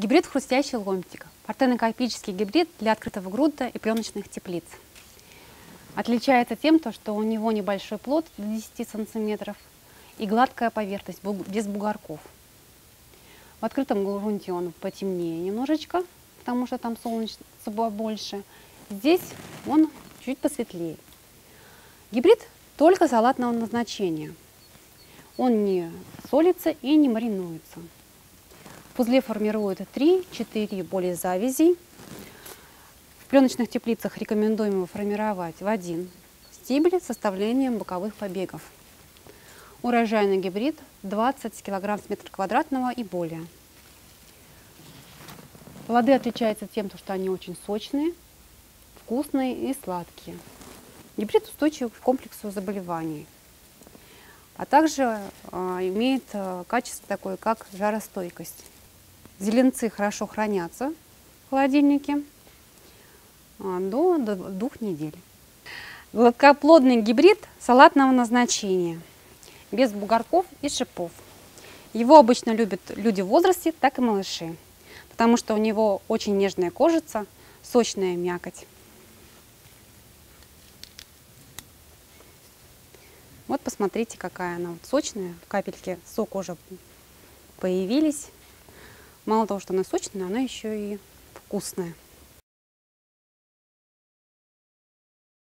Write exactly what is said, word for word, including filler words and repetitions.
Гибрид хрустящего ломтика. Партенокопический гибрид для открытого грунта и пленочных теплиц. Отличается тем, что у него небольшой плод до десяти сантиметров и гладкая поверхность, без бугорков. В открытом грунте он потемнее немножечко, потому что там солнечного больше. Здесь он чуть посветлее. Гибрид только салатного назначения. Он не солится и не маринуется. В пузле формируют три-четыре более завязей. В пленочных теплицах рекомендуемо формировать в один стебель с составлением боковых побегов. Урожайный гибрид двадцать килограмм с метра квадратного и более. Плоды отличаются тем, что они очень сочные, вкусные и сладкие. Гибрид устойчив к комплексу заболеваний, а также имеет качество такое, как жаростойкость. Зеленцы хорошо хранятся в холодильнике до двух недель. Гладкоплодный гибрид салатного назначения, без бугорков и шипов. Его обычно любят люди в возрасте, так и малыши, потому что у него очень нежная кожица, сочная мякоть. Вот посмотрите, какая она вот сочная. Капельки сока уже появились. Мало того, что она сочная, она еще и вкусная.